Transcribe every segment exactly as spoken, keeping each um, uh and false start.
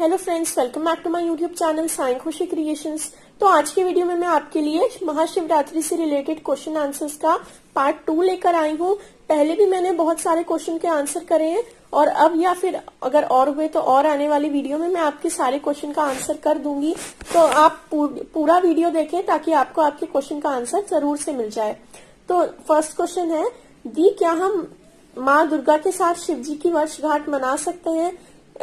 Hello friends, welcome back to my YouTube channel Sai Khushi creations. तो आज की वीडियो में मैं आपके लिए महाशिवरात्रि से रिलेटेड क्वेश्चन आंसर्स का पार्ट टू लेकर आई हूँ। पहले भी मैंने बहुत सारे क्वेश्चन के आंसर करे हैं और अब या फिर अगर और हुए तो और आने वाली वीडियो में मैं आपके सारे क्वेश्चन का आंसर कर दूंगी। तो आप पूरा वीडियो देखें ताकि आपको आपके क्वेश्चन का आंसर जरूर से मिल जाए। तो फर्स्ट क्वेश्चन है दी, क्या हम माँ दुर्गा के साथ शिव जी की वर्षगांठ मना सकते हैं?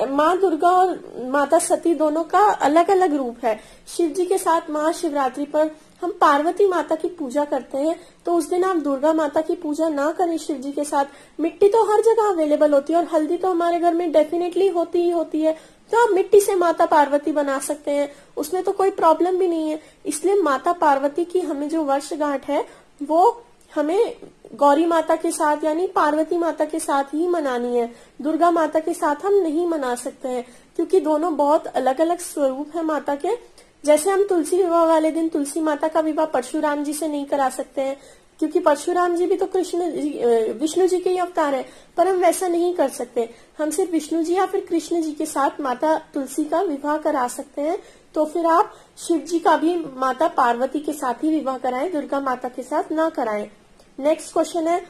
माँ दुर्गा और माता सती दोनों का अलग अलग रूप है। शिव जी के साथ महाशिवरात्रि पर हम पार्वती माता की पूजा करते हैं, तो उस दिन आप दुर्गा माता की पूजा ना करें शिव जी के साथ। मिट्टी तो हर जगह अवेलेबल होती है और हल्दी तो हमारे घर में डेफिनेटली होती ही होती है, तो आप मिट्टी से माता पार्वती बना सकते हैं, उसमें तो कोई प्रॉब्लम भी नहीं है। इसलिए माता पार्वती की हमें जो वर्षगांठ है वो हमें गौरी माता के साथ यानी पार्वती माता के साथ ही मनानी है, दुर्गा माता के साथ हम नहीं मना सकते हैं, क्योंकि दोनों बहुत अलग अलग स्वरूप है माता के। जैसे हम तुलसी विवाह वाले दिन तुलसी माता का विवाह परशुराम जी से नहीं करा सकते हैं, क्योंकि परशुराम जी भी तो कृष्ण विष्णु जी के ही अवतार है, पर हम वैसा नहीं कर सकते। हम सिर्फ विष्णु जी या फिर कृष्ण जी के साथ माता तुलसी का विवाह करा सकते हैं। तो फिर आप शिव जी का भी माता पार्वती के साथ ही विवाह कराएं, दुर्गा माता के साथ ना कराएं। नेक्स्ट क्वेश्चन है,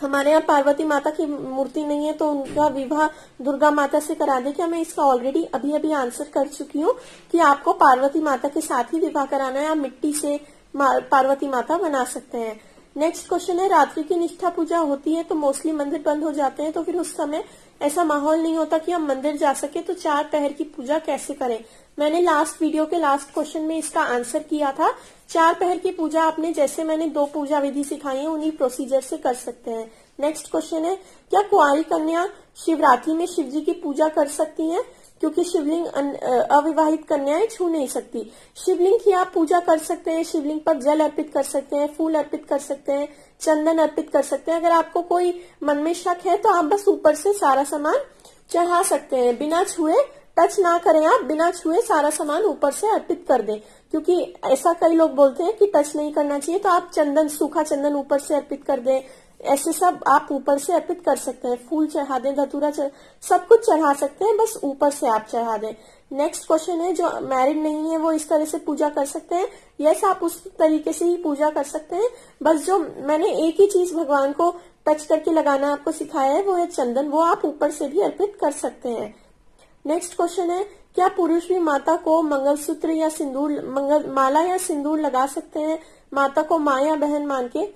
हमारे यहाँ पार्वती माता की मूर्ति नहीं है तो उनका विवाह दुर्गा माता से करा दें क्या? मैं इसका ऑलरेडी अभी अभी आंसर कर चुकी हूँ कि आपको पार्वती माता के साथ ही विवाह कराना है, आप मिट्टी से पार्वती माता बना सकते हैं। नेक्स्ट क्वेश्चन है, रात्रि की निष्ठा पूजा होती है तो मोस्टली मंदिर बंद हो जाते हैं, तो फिर उस समय ऐसा माहौल नहीं होता कि हम मंदिर जा सके, तो चार पहर की पूजा कैसे करें? मैंने लास्ट वीडियो के लास्ट क्वेश्चन में इसका आंसर किया था। चार पहर की पूजा आपने जैसे मैंने दो पूजा विधि सिखाई है उन्हीं प्रोसीजर से कर सकते हैं। नेक्स्ट क्वेश्चन है, क्या कुंवारी कन्या शिवरात्रि में शिवजी की पूजा कर सकती है? क्योंकि शिवलिंग अविवाहित कन्याएं छू नहीं सकती। शिवलिंग की आप पूजा कर सकते हैं, शिवलिंग पर जल अर्पित कर सकते हैं, फूल अर्पित कर सकते हैं, चंदन अर्पित कर सकते हैं। अगर आपको कोई मन में शक है तो आप बस ऊपर से सारा सामान चढ़ा सकते हैं, बिना छुए टच ना करें, आप बिना छुए सारा सामान ऊपर से अर्पित कर दें, क्योंकि ऐसा कई लोग बोलते हैं कि टच नहीं करना चाहिए, तो आप चंदन, सूखा चंदन ऊपर से अर्पित कर दें, ऐसे सब आप ऊपर से अर्पित कर सकते हैं। फूल चढ़ा दें, धतूरा चढ़ा, सब कुछ चढ़ा सकते हैं, बस ऊपर से आप चढ़ा दें। नेक्स्ट क्वेश्चन है, जो मैरिड नहीं है वो इस तरह से पूजा कर सकते हैं? यस, आप उस तरीके से ही पूजा कर सकते हैं, बस जो मैंने एक ही चीज भगवान को टच करके लगाना आपको सिखाया है वो है चंदन, वो आप ऊपर से भी अर्पित कर सकते हैं। नेक्स्ट क्वेश्चन है, क्या पुरुष भी माता को मंगलसूत्र या सिंदूर, मंगल माला या सिंदूर लगा सकते हैं माता को माँ या बहन मान के?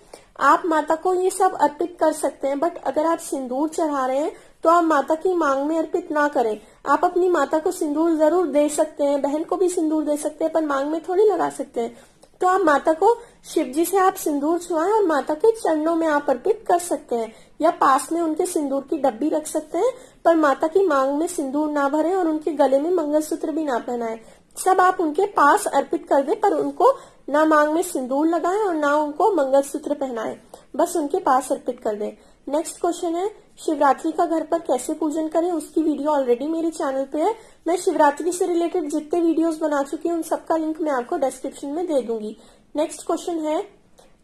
आप माता को ये सब अर्पित कर सकते हैं, बट अगर आप सिंदूर चढ़ा रहे हैं तो आप माता की मांग में अर्पित ना करें। आप अपनी माता को सिंदूर जरूर दे सकते हैं, बहन को भी सिंदूर दे सकते हैं, पर मांग में थोड़ी लगा सकते हैं। तो आप माता को शिव जी से आप सिंदूर छुआएं और माता के चरणों में आप अर्पित कर सकते हैं, या पास में उनके सिंदूर की डब्बी रख सकते हैं, पर माता की मांग में सिंदूर ना भरें और उनके गले में मंगलसूत्र भी ना पहनाएं। सब आप उनके पास अर्पित कर दें, पर उनको ना मांग में सिंदूर लगाएं और ना उनको मंगलसूत्र पहनाएं, बस उनके पास अर्पित कर दें। नेक्स्ट क्वेश्चन है, शिवरात्रि का घर पर कैसे पूजन करें? उसकी वीडियो ऑलरेडी मेरे चैनल पे है, मैं शिवरात्रि से रिलेटेड जितने वीडियोस बना चुकी हूँ उन सबका लिंक मैं आपको डिस्क्रिप्शन में दे दूंगी। नेक्स्ट क्वेश्चन है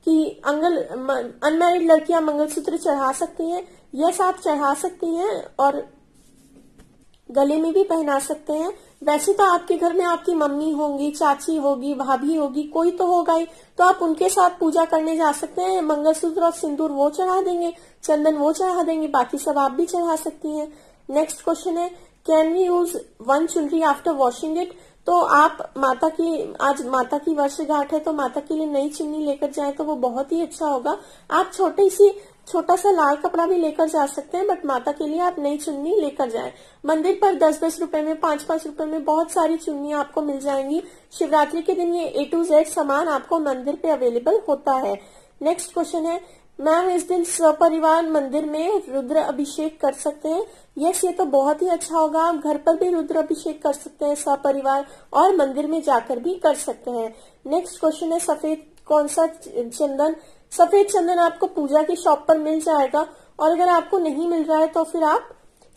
कि अंगल अनमैरिड लड़कियां मंगलसूत्र चढ़ा सकती हैं? यस, आप चढ़ा सकती हैं और गले में भी पहना सकते हैं। वैसे तो आपके घर में आपकी मम्मी होंगी, चाची होगी, भाभी होगी, कोई तो होगा ही, तो आप उनके साथ पूजा करने जा सकते हैं। मंगलसूत्र और सिंदूर वो चढ़ा देंगे, चंदन वो चढ़ा देंगे, बाकी सब आप भी चढ़ा सकती हैं। नेक्स्ट क्वेश्चन है, कैन वी यूज वन चुनरी आफ्टर वॉशिंग इट? तो आप माता की, आज माता की वर्षगांठ है तो माता के लिए नई चुन्नी लेकर जाए तो वो बहुत ही अच्छा होगा। आप छोटी सी छोटा सा लाल कपड़ा भी लेकर जा सकते हैं, बट माता के लिए आप नई चुन्नी लेकर जाएं। मंदिर पर दस दस रुपए में, पांच पांच रुपए में बहुत सारी चुन्नियां आपको मिल जाएंगी। शिवरात्रि के दिन ये ए टू जेड सामान आपको मंदिर पे अवेलेबल होता है। नेक्स्ट क्वेश्चन है, मैम इस दिन सपरिवार मंदिर में रुद्र अभिषेक कर सकते हैं? यस, ये तो बहुत ही अच्छा होगा, आप घर पर भी रुद्र अभिषेक कर सकते हैं सपरिवार, और मंदिर में जाकर भी कर सकते हैं। नेक्स्ट क्वेश्चन है, सफेद कौन सा चंदन? सफेद चंदन आपको पूजा की शॉप पर मिल जाएगा, और अगर आपको नहीं मिल रहा है तो फिर आप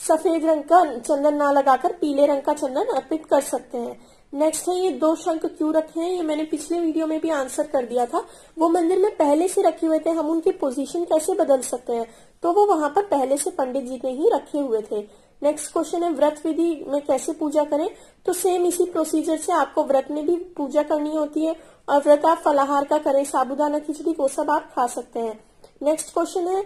सफेद रंग का चंदन ना लगाकर पीले रंग का चंदन अर्पित कर सकते हैं। नेक्स्ट है, ये दो शंख क्यों रखे हैं? ये मैंने पिछले वीडियो में भी आंसर कर दिया था, वो मंदिर में पहले से रखे हुए थे, हम उनकी पोजीशन कैसे बदल सकते हैं, तो वो वहां पर पहले से पंडित जी ने ही रखे हुए थे। नेक्स्ट क्वेश्चन है व्रत विधि में कैसे पूजा करें, तो सेम इसी प्रोसीजर से आपको व्रत में भी पूजा करनी होती है और व्रत आप फलाहार का करें, साबुदाना खिचड़ी वो सब आप खा सकते हैं। नेक्स्ट क्वेश्चन है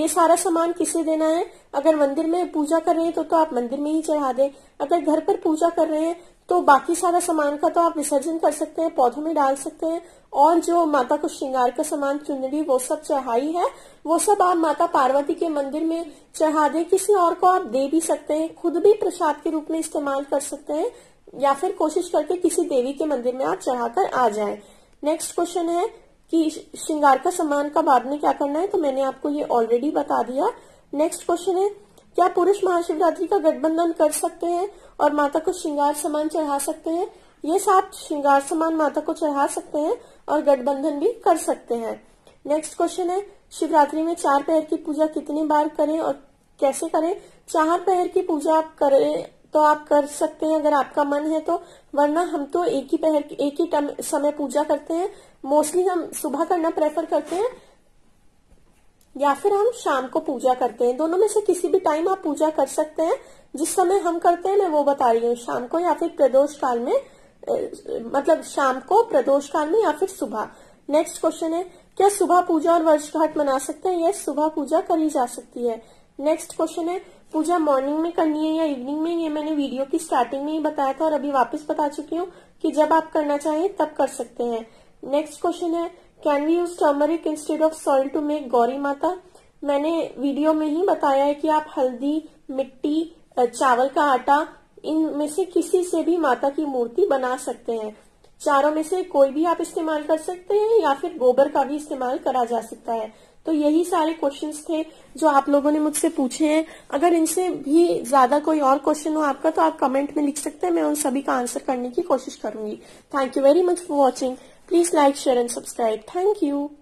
ये सारा सामान किसे देना है, अगर मंदिर में पूजा कर रहे हैं तो, तो आप मंदिर में ही चढ़ा दें, अगर घर पर पूजा कर रहे हैं तो बाकी सारा सामान का तो आप विसर्जन कर सकते हैं, पौधों में डाल सकते हैं, और जो माता को श्रृंगार का सामान चुनरी वो सब चढ़ाई है वो सब आप माता पार्वती के मंदिर में चढ़ा दें, किसी और को आप दे भी सकते हैं, खुद भी प्रसाद के रूप में इस्तेमाल कर सकते हैं, या फिर कोशिश करके किसी देवी के मंदिर में आप चढ़ाकर आ जाएं। नेक्स्ट क्वेश्चन है कि श्रृंगार का सामान का बाद में क्या करना है, तो मैंने आपको ये ऑलरेडी बता दिया। नेक्स्ट क्वेश्चन है क्या पुरुष महाशिवरात्रि का गठबंधन कर सकते हैं और माता को श्रृंगार सामान चढ़ा सकते हैं? ये साथ श्रृंगार सामान माता को चढ़ा सकते हैं और गठबंधन भी कर सकते हैं। नेक्स्ट क्वेश्चन है शिवरात्रि में चार पहर की पूजा कितनी बार करें और कैसे करें? चार पहर की पूजा आप करें तो आप कर सकते हैं अगर आपका मन है तो, वरना हम तो एक ही पहर एक ही समय पूजा करते हैं, मोस्टली हम सुबह करना प्रेफर करते हैं या फिर हम शाम को पूजा करते हैं। दोनों में से किसी भी टाइम आप पूजा कर सकते हैं, जिस समय हम करते हैं मैं वो बता रही हूँ, शाम को या फिर प्रदोष काल में, मतलब शाम को प्रदोष काल में या फिर सुबह। नेक्स्ट क्वेश्चन है क्या सुबह पूजा और वर्षगांठ मना सकते हैं? यस, सुबह पूजा करी जा सकती है। नेक्स्ट क्वेश्चन है पूजा मॉर्निंग में करनी है या इवनिंग में? ये मैंने वीडियो की स्टार्टिंग में ही बताया था और अभी वापस बता चुकी हूँ कि जब आप करना चाहें तब कर सकते हैं। नेक्स्ट क्वेश्चन है can we use turmeric instead of salt to make Gauri Mata? मैंने वीडियो में ही बताया है कि आप हल्दी, मिट्टी, चावल का आटा, इनमें से किसी से भी माता की मूर्ति बना सकते हैं। चारों में से कोई भी आप इस्तेमाल कर सकते हैं या फिर गोबर का भी इस्तेमाल करा जा सकता है। तो यही सारे क्वेश्चंस थे जो आप लोगों ने मुझसे पूछे हैं। अगर इनसे भी ज्यादा कोई और क्वेश्चन हो आपका तो आप कमेंट में लिख सकते हैं, मैं उन सभी का आंसर करने की कोशिश करूंगी। Thank you very much for watching. Please like, share and subscribe. Thank you.